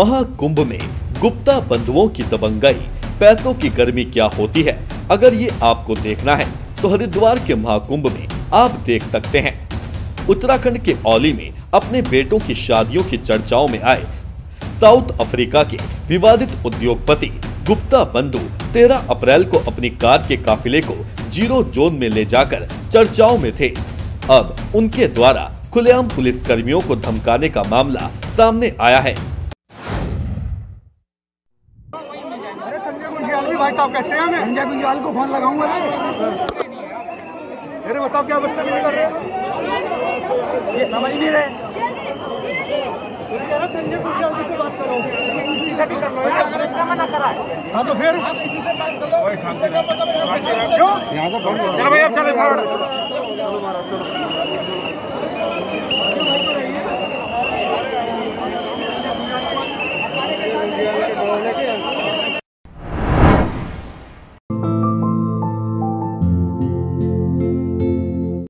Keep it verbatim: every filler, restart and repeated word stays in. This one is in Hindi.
महाकुंभ में गुप्ता बंधुओं की दबंगाई, पैसों की गर्मी क्या होती है, अगर ये आपको देखना है तो हरिद्वार के महाकुंभ में आप देख सकते हैं। उत्तराखंड के औली में अपने बेटों की शादियों की चर्चाओं में आए साउथ अफ्रीका के विवादित उद्योगपति गुप्ता बंधु तेरह अप्रैल को अपनी कार के काफिले को जीरो जोन में ले जाकर चर्चाओं में थे। अब उनके द्वारा खुलेआम पुलिस कर्मियों को धमकाने का मामला सामने आया है। अरे संजय कुंजवाल भी भाई साहब कहते हैं मैं संजय कुंजवाल को फोन लगाऊंगा। अरे बताओ क्या बदतमीजी कर रहे हैं, ये समझ नहीं रहे। संजय कुंजवाल जी से बात करो, किसी से भी कर लो, इसका मना करा है। हाँ तो फिर यहाँ से चलो भैया, चलो